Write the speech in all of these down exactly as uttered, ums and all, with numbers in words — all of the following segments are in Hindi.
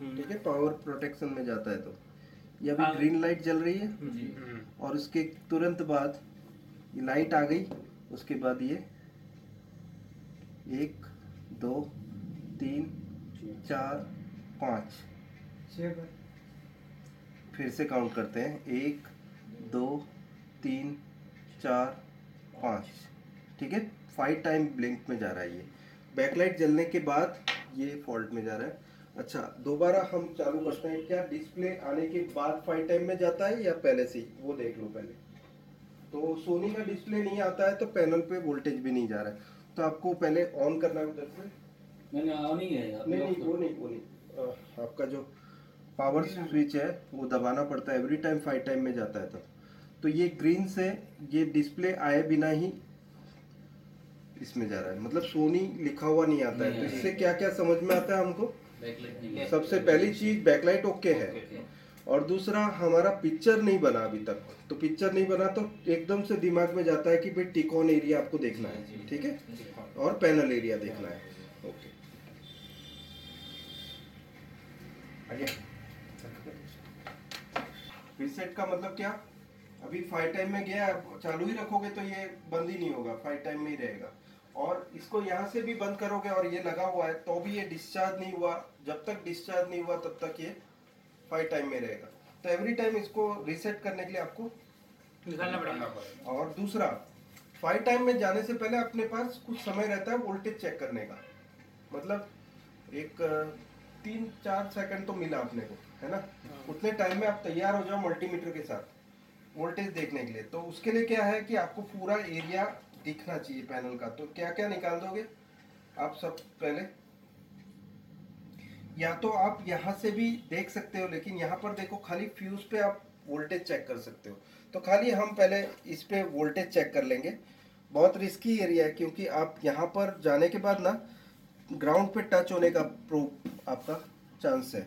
ठीक है, पावर प्रोटेक्शन में जाता है। तो ये अभी ग्रीन लाइट जल रही है जी। और उसके तुरंत बाद ये लाइट आ गई, उसके बाद ये एक दो तीन चार पाँच फिर से काउंट करते हैं, एक दो तीन चार पाँच, ठीक है। फाइव टाइम ब्लिंक में जा रहा है ये, बैकलाइट जलने के बाद ये फॉल्ट में जा रहा है। अच्छा, दोबारा हम चालू करते हैं। क्या डिस्प्ले आने के बाद फाइव टाइम में जाता है या पहले से ही, वो देख लो पहले। तो सोनी का डिस्प्ले नहीं आता है तो पैनल पे वोल्टेज भी नहीं जा रहा है, तो आपको पहले ऑन करना है उधर से। मैंने ऑन ही है यार, नहीं नहीं वो नहीं वो नहीं आपका जो पावर स्विच है वो दबाना पड़ता है एवरी टाइम फाइव टाइम में जाता है तब। तो ये ग्रीन से ये डिस्प्ले आए बिना ही इसमें जा रहा है, मतलब सोनी लिखा हुआ नहीं आता है। तो इससे क्या क्या समझ में आता है हमको, सबसे पहली चीज बैकलाइट ओके है, और दूसरा हमारा पिक्चर नहीं बना अभी तक। तो पिक्चर नहीं बना तो एकदम से दिमाग में जाता है कि भाई टिकॉन एरिया आपको देखना है, ठीक है, और पैनल एरिया देखना है। ओके रीसेट का मतलब क्या, अभी फाइव टाइम में गया, चालू ही रखोगे तो ये बंद ही नहीं होगा, फाइव टाइम में ही रहेगा। और इसको यहाँ से भी बंद करोगे और ये लगा हुआ है तो भी ये डिस्चार्ज नहीं हुआ, जब तक डिस्चार्ज नहीं हुआ तब तक ये फाइव टाइम में रहेगा। तो एवरी टाइम इसको रीसेट करने के लिए आपको निकालना पड़ेगा। और दूसरा, फाइव टाइम में जाने से पहले अपने पास कुछ समय रहता है वोल्टेज चेक करने का, मतलब एक तीन चार सेकंड तो मिला अपने को, है ना, उतने टाइम में आप तैयार हो जाओ मल्टीमीटर के साथ वोल्टेज देखने के लिए। तो उसके लिए क्या है कि आपको पूरा एरिया दिखना चाहिए पैनल का। तो क्या क्या निकाल दोगे आप सब, पहले या तो आप यहाँ से भी देख सकते हो, लेकिन यहाँ पर देखो खाली फ्यूज पे आप वोल्टेज चेक कर सकते हो। तो खाली हम पहले इस पे वोल्टेज चेक कर लेंगे। बहुत रिस्की एरिया है क्योंकि आप यहाँ पर जाने के बाद ना ग्राउंड पे टच होने का प्रूफ आपका चांस है,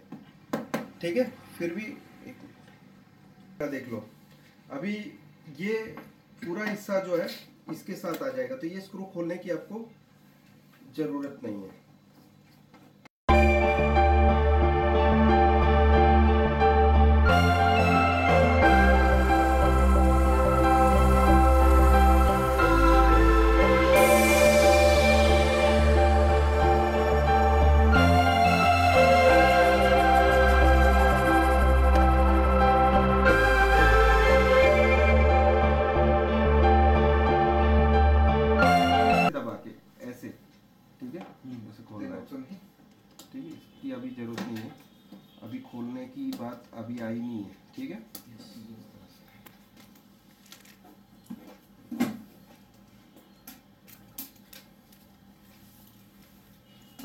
ठीक है। फिर भी एक मिनट देख लो, अभी ये पूरा हिस्सा जो है इसके साथ आ जाएगा, तो ये स्क्रू खोलने की आपको ज़रूरत नहीं है। अभी जरूरत नहीं है, अभी खोलने की बात अभी आई नहीं है, ठीक है।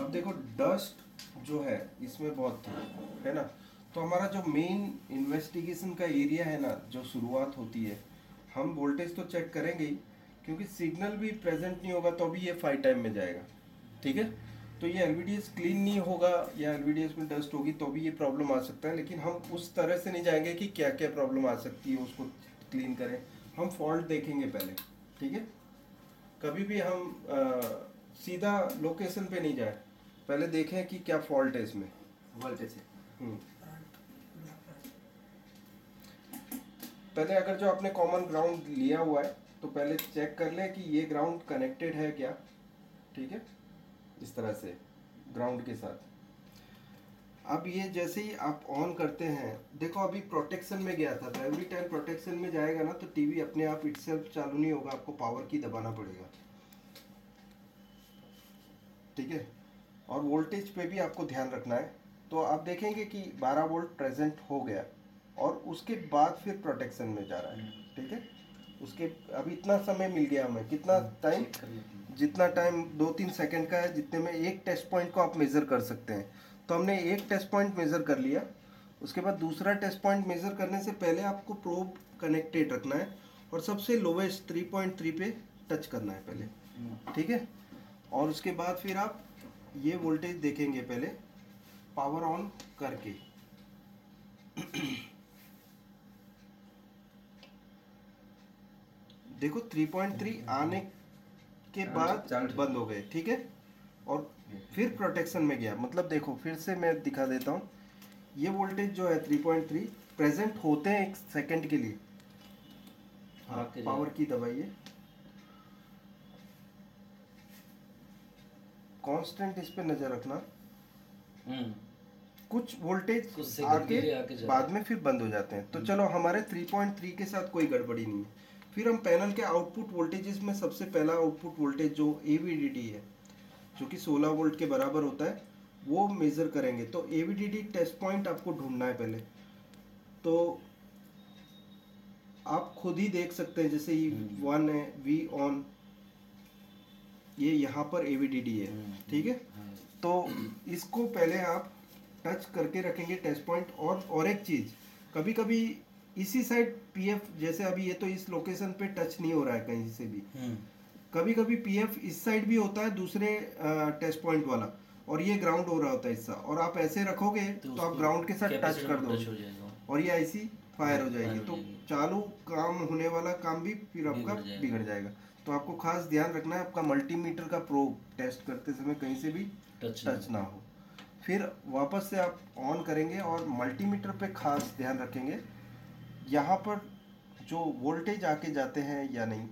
अब देखो डस्ट जो है इसमें बहुत थी, है ना। तो हमारा जो मेन इन्वेस्टिगेशन का एरिया है ना, जो शुरुआत होती है, हम वोल्टेज तो चेक करेंगे ही, क्योंकि सिग्नल भी प्रेजेंट नहीं होगा तो भी ये फाइव टाइम में जाएगा, ठीक है। तो ये एलवीडीएस क्लीन नहीं होगा या एलवीडीएस में डस्ट होगी तो भी ये प्रॉब्लम आ सकता है, लेकिन हम उस तरह से नहीं जाएंगे कि क्या क्या प्रॉब्लम आ सकती है उसको क्लीन करें। हम फॉल्ट देखेंगे पहले, ठीक है। कभी भी हम आ, सीधा लोकेशन पे नहीं जाए, पहले देखें कि क्या फॉल्ट है इसमें वोल्टेज से। पहले अगर जो आपने कॉमन ग्राउंड लिया हुआ है तो पहले चेक कर लें कि ये ग्राउंड कनेक्टेड है क्या, ठीक है, इस तरह से ग्राउंड के साथ। अब ये जैसे ही आप ऑन करते हैं, देखो अभी प्रोटेक्शन में गया था, तो एवरी टाइम प्रोटेक्शन में जाएगा ना तो टीवी अपने आप इटसेल्फ चालू नहीं होगा, आपको पावर की दबाना पड़ेगा, ठीक है। और वोल्टेज पे भी आपको ध्यान रखना है। तो आप देखेंगे कि बारह वोल्ट प्रेजेंट हो गया और उसके बाद फिर प्रोटेक्शन में जा रहा है, ठीक है। उसके अभी इतना समय मिल गया हमें, कितना टाइम, जितना टाइम दो तीन सेकंड का है, जितने में एक टेस्ट पॉइंट को आप मेज़र कर सकते हैं। तो हमने एक टेस्ट पॉइंट मेज़र कर लिया, उसके बाद दूसरा टेस्ट पॉइंट मेज़र करने से पहले आपको प्रोब कनेक्टेड रखना है और सबसे लोवेस्ट थ्री पॉइंट थ्री पे टच करना है पहले, ठीक है। और उसके बाद फिर आप ये वोल्टेज देखेंगे पहले पावर ऑन करके। देखो थ्री पॉइंट थ्री आने के बाद बंद हो गए, ठीक है, और फिर प्रोटेक्शन में गया। मतलब देखो फिर से मैं दिखा देता हूँ, ये वोल्टेज जो है थ्री पॉइंट थ्री प्रेजेंट होते हैं एक सेकंड के लिए। हाँ, पावर की दबाइए, कांस्टेंट इस पे नजर रखना। कुछ वोल्टेज आके बाद में फिर बंद हो जाते हैं। तो चलो हमारे थ्री पॉइंट थ्री के साथ कोई गड़बड़ी नहीं है। फिर हम पैनल के आउटपुट वोल्टेजेस में सबसे पहला आउटपुट वोल्टेज जो ए वी डी डी है, जो कि सोलह वोल्ट के बराबर होता है, वो मेज़र करेंगे। तो A V D D test point आपको ढूंढना है पहले। तो आप खुद ही देख सकते हैं, जैसे ये वन है, वी ऑन, ये यहाँ पर ए वी डी डी है, ठीक है। तो इसको पहले आप टच करके रखेंगे टेस्ट पॉइंट। और और एक चीज़, कभी कभी इसी साइड पी एफ, जैसे अभी ये तो इस लोकेशन पे टच नहीं हो रहा है कहीं से भी, कभी कभी पी एफ इस साइड भी होता है दूसरे टेस्ट पॉइंट वाला, और ये ग्राउंड हो रहा होता है इसका, और आप ऐसे रखोगे तो, तो आप ग्राउंड के साथ टच कर दो और ये आईसी फायर हो जाएगी। तो चालू काम होने वाला काम भी फिर आपका बिगड़ जाएगा। तो आपको खास ध्यान रखना है आपका मल्टीमीटर का प्रोब टेस्ट करते समय कहीं से भी टच ना हो। फिर वापस से आप ऑन करेंगे और मल्टीमीटर पे खास ध्यान रखेंगे, यहाँ पर जो वोल्टेज आके जाते हैं या नहीं।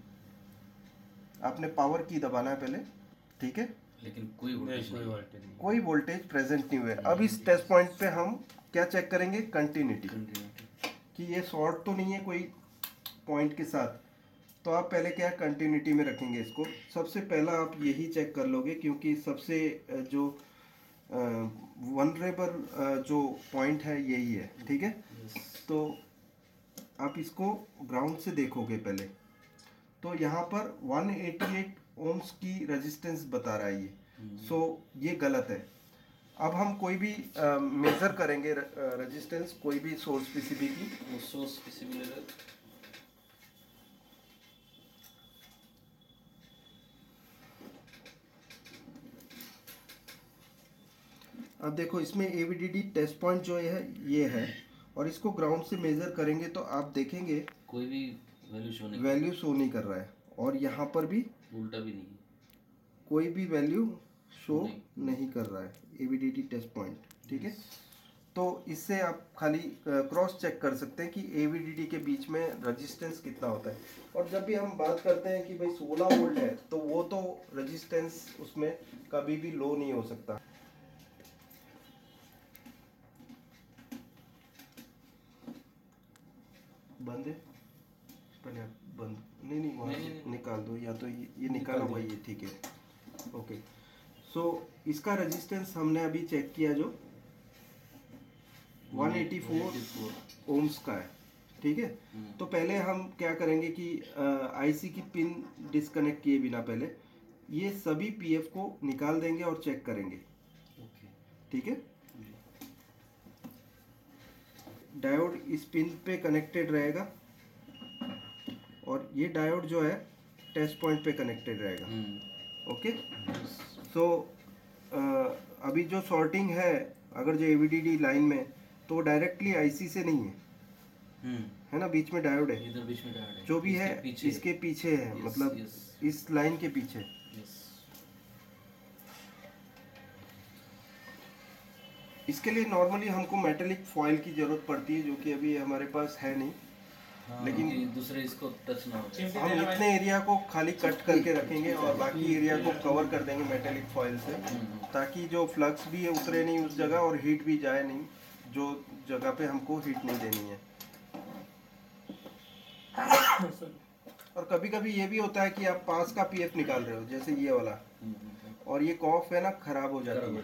आपने पावर की दबाना है पहले, ठीक है, लेकिन कोई वोल्टेज नहीं, नहीं। कोई वोल्टेज प्रेजेंट नहीं हुआ है। अब इस टेस्ट पॉइंट पे हम क्या चेक करेंगे, कंटिन्यूटी, कि ये शॉर्ट तो नहीं है कोई पॉइंट के साथ। तो आप पहले क्या कंटिन्यूटी में रखेंगे इसको, सबसे पहला आप यही चेक कर लोगे, क्योंकि सबसे जो वनरेबल जो पॉइंट है यही है, ठीक है। तो आप इसको ग्राउंड से देखोगे पहले। तो यहाँ पर एक सौ अट्ठासी ओम्स की रेजिस्टेंस बता रहा है ये, सो ये गलत है। अब हम कोई भी मेज़र करेंगे रेजिस्टेंस, कोई भी सोर्स पीसीबी की, सोर्स पीसीबी अब देखो इसमें A V D D test point जो है ये है, और इसको ग्राउंड से मेज़र करेंगे तो आप देखेंगे कोई भी वैल्यू शो नहीं वैल्यू शो नहीं कर रहा है, और यहाँ पर भी उल्टा भी नहीं, कोई भी वैल्यू शो नहीं, नहीं कर रहा है A V D D test point, ठीक है। तो इससे आप खाली क्रॉस चेक कर सकते हैं कि ए वी डी डी के बीच में रेजिस्टेंस कितना होता है। और जब भी हम बात करते हैं कि भाई सोलह वोल्ट है, तो वो तो रेजिस्टेंस उसमें कभी भी लो नहीं हो सकता। बंद है पहले, आप बंद नहीं नहीं वहाँ से निकाल दो, या तो ये, ये निकालो भाई, ये ठीक है, ओके। सो इसका रेजिस्टेंस हमने अभी चेक किया जो एक सौ चौरासी ओम्स का है, ठीक है। तो पहले हम क्या करेंगे कि आईसी की पिन डिस्कनेक्ट किए बिना पहले ये सभी पीएफ को निकाल देंगे और चेक करेंगे, ठीक है। डायोड इस पिन पे कनेक्टेड रहेगा, और ये डायोड जो है टेस्ट पॉइंट पे कनेक्टेड रहेगा, ओके। सो अभी जो शॉर्टिंग है, अगर जो A V D D line में, तो डायरेक्टली आईसी से नहीं है, hmm. है ना, बीच में डायोड है, इधर बीच में डायोड है, जो भी इसके है पीछे इसके पीछे है, yes, मतलब yes. इस लाइन के पीछे, yes. इसके लिए नॉर्मली हमको मेटेलिक फॉइल की जरूरत पड़ती है, जो कि अभी हमारे पास है नहीं, हाँ, लेकिन दूसरे इसको टच ना हो। हम इतने एरिया को खाली कट करके रखेंगे और बाकी एरिया को कवर कर देंगे मेटेलिक फॉइल से, ताकि जो फ्लक्स भी है उतरे नहीं उस जगह, और हीट भी जाए नहीं जो जगह पे हमको हीट नहीं देनी है। और कभी कभी ये भी होता है कि आप पास का पीएफ निकाल रहे हो, जैसे ये वाला, और ये कॉफ है ना, खराब हो जाती है,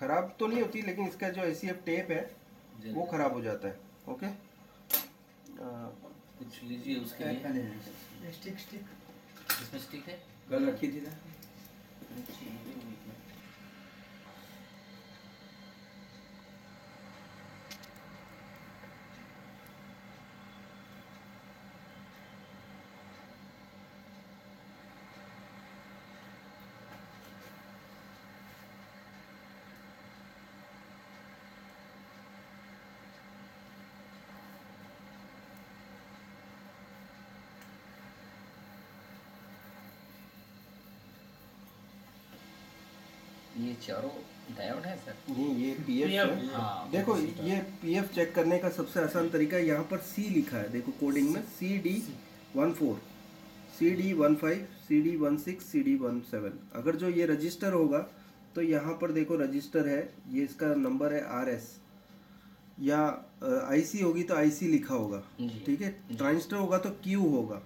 खराब तो नहीं होती लेकिन इसका जो ए सी एफ टेप है वो खराब हो जाता है, ओके। कुछ लीजिए उसके लिए, स्टिक स्टिक इसमें स्टिक है, कल रखी थी ना। ये चारों डायोड है सर? नहीं, ये पीएफ है। हाँ, देखो ये पीएफ चेक करने का सबसे आसान तरीका है, यहाँ पर सी लिखा है, देखो कोडिंग में C D one four C D one five C D one six C D one seven. अगर जो ये रजिस्टर होगा तो यहाँ पर देखो रजिस्टर है, ये इसका नंबर है आर एस, या आईसी होगी तो आईसी लिखा होगा, ठीक है। ट्रांजिस्टर होगा तो क्यू होगा,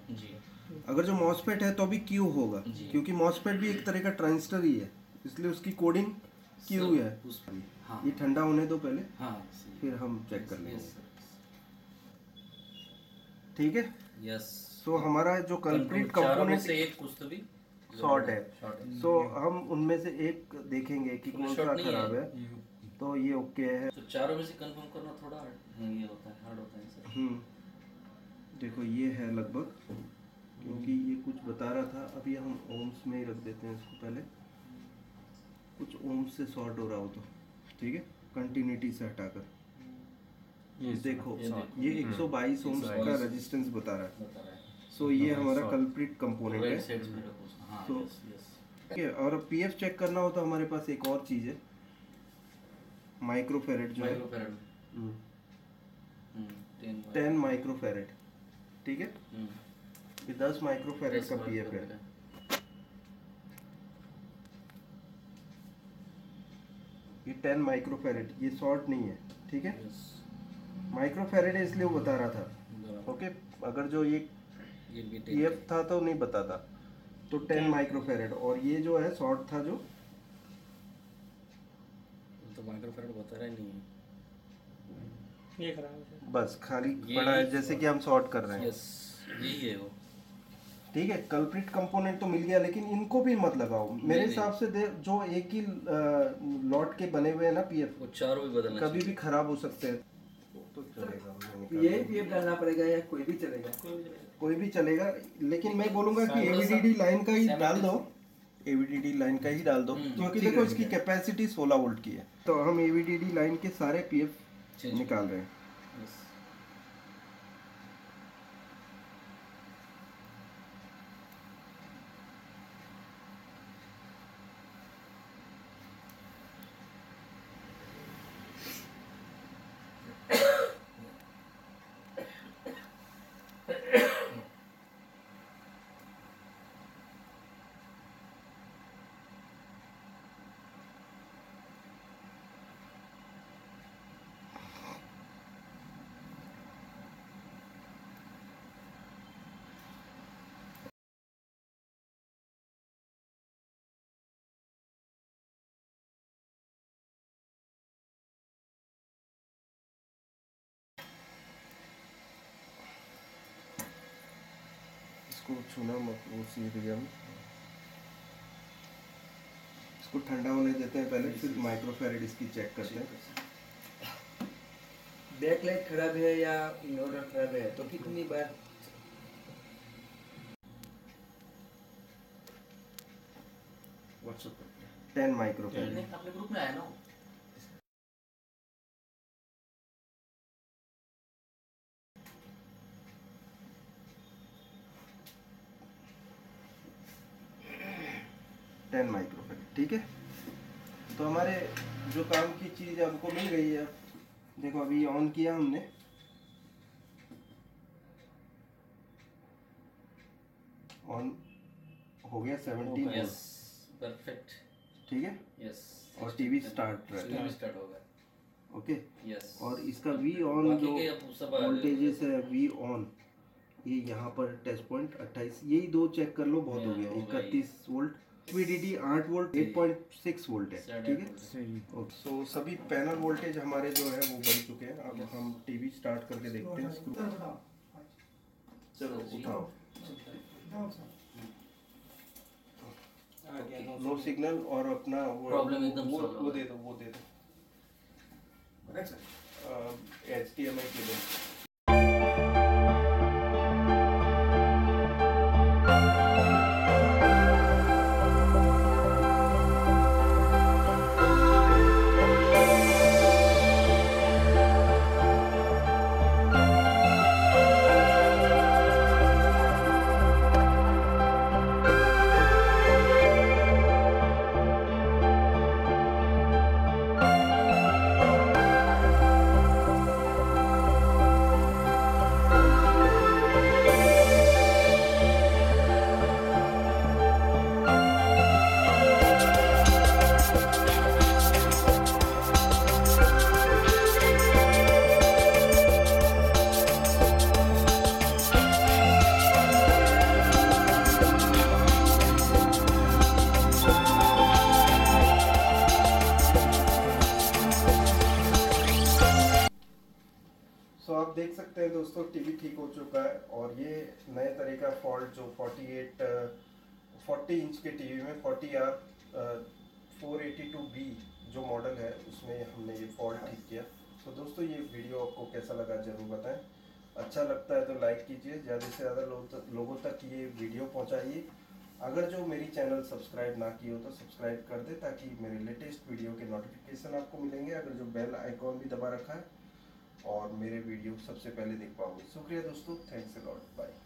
अगर जो मॉसफेट है तो भी क्यू होगा, क्योंकि मॉसफेट भी एक तरह का ट्रांजिस्टर ही है, इसलिए उसकी कोडिंग क्यू है। हाँ। ये ठंडा होने दो पहले, हाँ, फिर हम चेक कर लेंगे, ठीक है। यस, सो हमारा जो कंप्लीट कंपोनेंट से एक कुछ तो भी शॉर्ट है, सो हम उनमें से एक देखेंगे कि कौन सा खराब है, तो ये ओके है। तो चारों में से कंफर्म करना थोड़ा ये होता है, हार्ड होता है सर। हम्म, देखो ये है लगभग, क्योंकि ये कुछ बता रहा था, अभी हम ओम्स में ही रख देते हैं इसको, पहले कुछ ओम्स से शॉर्ट हो रहा हो तो ठीक है, कंटिन्यूटी से हटाकर। ये देखो ये एक सौ बाईस ओम्स का रजिस्टेंस बता रहा है, सो ये हमारा कल्प्रिट कंपोनेंट है। सो और पी एफ चेक करना हो तो हमारे पास एक और चीज़ है, माइक्रोफेरेड जो है टेन माइक्रोफेरेड, ठीक है। ये दस माइक्रोफेरेड का पीएफ है, ये टेन माइक्रोफेरेड, ये शॉर्ट नहीं है, ठीक है। माइक्रोफेरेड है इसलिए वो बता रहा था, ओके। अगर जो ये पीएफ था तो नहीं बताता, तो टेन माइक्रोफेरेड, और ये जो है शॉर्ट था जो माइक्रोफेरेड बता रहा नहीं है, ये खराब है बस, खाली बड़ा है जैसे कि हम शॉर्ट कर रहे हैं। यस, यही है वो, ठीक है। कल्प्रिट कंपोनेंट तो मिल गया, लेकिन इनको भी मत लगाओ मेरे हिसाब से। जो एक ही लॉट के बने हुए हैं ना पीएफ, वो चारों भी बदलना, कभी भी खराब हो सकते हैं, तो चलेगा, यही पीएफ डालना पड़ेगा या कोई भी चलेगा, कोई भी चलेगा। लेकिन मैं बोलूंगा कि एवीडीडी लाइन का ही डाल दो, एवीडीडी लाइन का ही डाल दो, क्योंकि देखो इसकी कैपेसिटी सोलह वोल्ट की है। तो हम एवीडीडी लाइन के सारे पीएफ निकाल रहे हैं। इसको छूना मत, वो सीरिया में, इसको ठंडा होने देते हैं पहले, फिर माइक्रोफेरेड इसकी चेक करते हैं। बैकलाइट खराब है या इन्वर्टर खराब है तो कितनी बार व्हाट्सएप टेन माइक्रोफेरेड अपने ग्रुप में आया ना, टेन माइक्रोफेरेड, ठीक है। तो हमारे जो काम की चीज़ हमको मिल गई है। देखो अभी ऑन किया हमने, ऑन हो गया सेवेंटी, यस परफेक्ट, ठीक है। यस, और टीवी स्टार्ट टीवी स्टार्ट हो गया, ओके। यस, और इसका वी ऑन जो वोल्टेजेस है, वी ऑन ये यहाँ पर टेस्ट पॉइंट अट्ठाईस, यही दो चेक कर लो, बहुत हो गया। इकतीस वोल्ट वीडीडी आठ वोल्ट आठ पॉइंट छह वोल्ट है, ठीक है। सो सभी पैनल वोल्टेज हमारे जो है वो बढ़ चुके हैं। अब हम टीवी स्टार्ट करके देखते हैं। चलो उठाओ, लो सिग्नल और अपना प्रॉब्लम एकदम वो दे दो, वो दे दो एचटीएमआई केबल। सो so, आप देख सकते हैं दोस्तों टीवी ठीक हो चुका है और ये नए तरह का फॉल्ट जो अड़तालीस चालीस इंच के टीवी में forty R four eighty two B जो मॉडल है उसमें हमने ये फॉल्ट ठीक किया। तो so, दोस्तों ये वीडियो आपको कैसा लगा ज़रूर बताएं। अच्छा लगता है तो लाइक कीजिए, ज़्यादा से ज़्यादा लोग तक लोगों तक ये वीडियो पहुँचाइए। अगर जो मेरी चैनल सब्सक्राइब ना की हो तो सब्सक्राइब कर दे ताकि मेरे लेटेस्ट वीडियो के नोटिफिकेशन आपको मिलेंगे। अगर जो बेल आइकॉन भी दबा रखा है और मेरे वीडियो सबसे पहले देख पाओगे। शुक्रिया दोस्तों, थैंक्स अ लॉट, बाय।